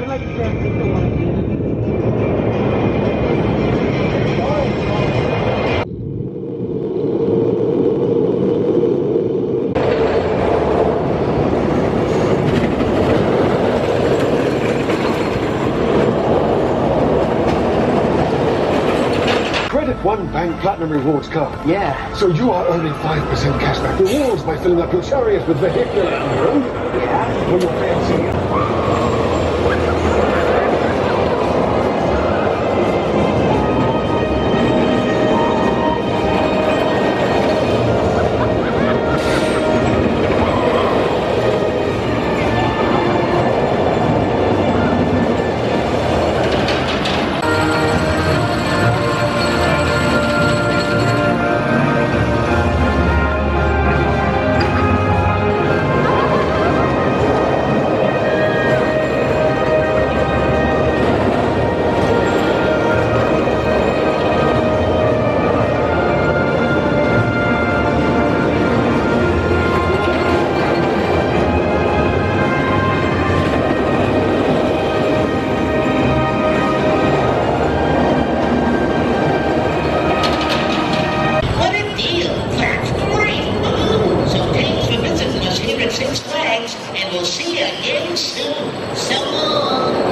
I'd like to try and get the one. One Bank Platinum Rewards card. Yeah. So you are earning 5% cashback rewards by filling up your chariot with vehicular fuel. Yeah. When you're and we'll see you again soon. So long.